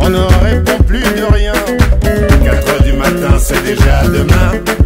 On ne répond plus de rien. 4 heures du matin, c'est déjà demain.